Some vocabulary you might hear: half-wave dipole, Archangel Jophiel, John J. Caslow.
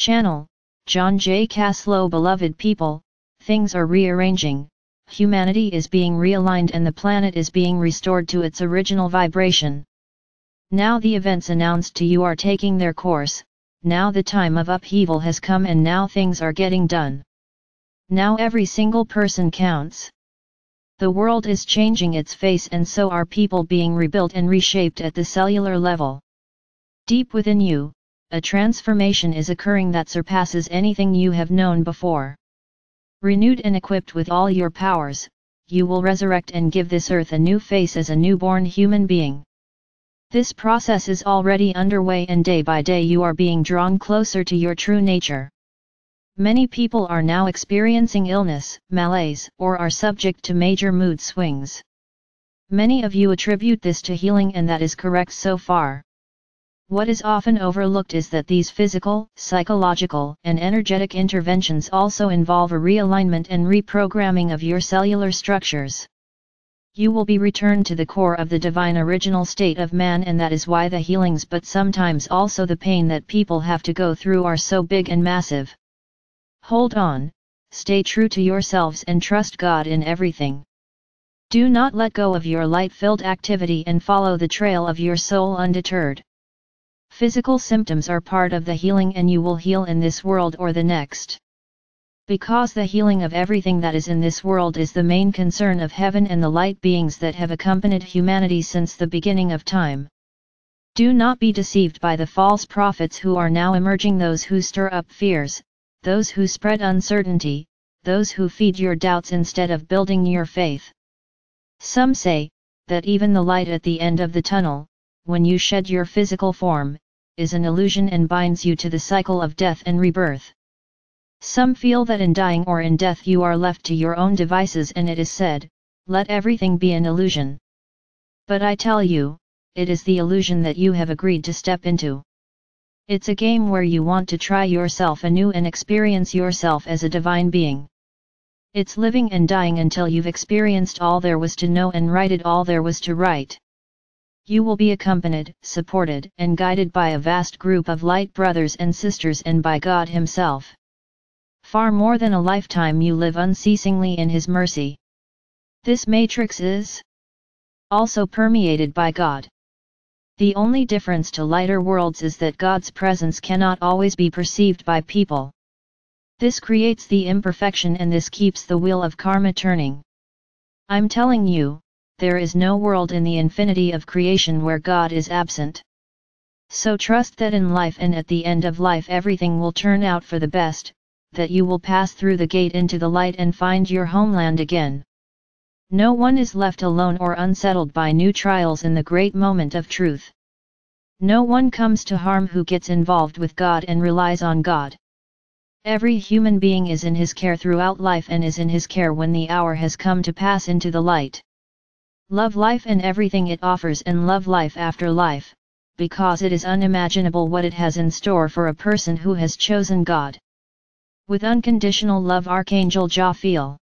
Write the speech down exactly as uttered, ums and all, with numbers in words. Channel, John J. Caslow. Beloved people, things are rearranging, humanity is being realigned and the planet is being restored to its original vibration. Now the events announced to you are taking their course, now the time of upheaval has come and now things are getting done. Now every single person counts. The world is changing its face and so are people being rebuilt and reshaped at the cellular level. Deep within you, a transformation is occurring that surpasses anything you have known before. Renewed and equipped with all your powers, you will resurrect and give this earth a new face as a newborn human being. This process is already underway and day by day you are being drawn closer to your true nature. Many people are now experiencing illness, malaise, or are subject to major mood swings. Many of you attribute this to healing and that is correct so far. What is often overlooked is that these physical, psychological, and energetic interventions also involve a realignment and reprogramming of your cellular structures. You will be returned to the core of the divine original state of man, and that is why the healings but sometimes also the pain that people have to go through are so big and massive. Hold on, stay true to yourselves and trust God in everything. Do not let go of your light-filled activity and follow the trail of your soul undeterred. Physical symptoms are part of the healing and you will heal in this world or the next. Because the healing of everything that is in this world is the main concern of heaven and the light beings that have accompanied humanity since the beginning of time. Do not be deceived by the false prophets who are now emerging, those who stir up fears, those who spread uncertainty, those who feed your doubts instead of building your faith. Some say that even the light at the end of the tunnel, when you shed your physical form, is an illusion and binds you to the cycle of death and rebirth. Some feel that in dying or in death you are left to your own devices and it is said, let everything be an illusion. But I tell you, it is the illusion that you have agreed to step into. It's a game where you want to try yourself anew and experience yourself as a divine being. It's living and dying until you've experienced all there was to know and righted all there was to right. You will be accompanied, supported and guided by a vast group of light brothers and sisters and by God Himself. Far more than a lifetime you live unceasingly in His mercy. This matrix is also permeated by God. The only difference to lighter worlds is that God's presence cannot always be perceived by people. This creates the imperfection and this keeps the wheel of karma turning. I'm telling you, there is no world in the infinity of creation where God is absent. So trust that in life and at the end of life everything will turn out for the best, that you will pass through the gate into the light and find your homeland again. No one is left alone or unsettled by new trials in the great moment of truth. No one comes to harm who gets involved with God and relies on God. Every human being is in His care throughout life and is in His care when the hour has come to pass into the light. Love life and everything it offers and love life after life, because it is unimaginable what it has in store for a person who has chosen God. With unconditional love, Archangel Jophiel.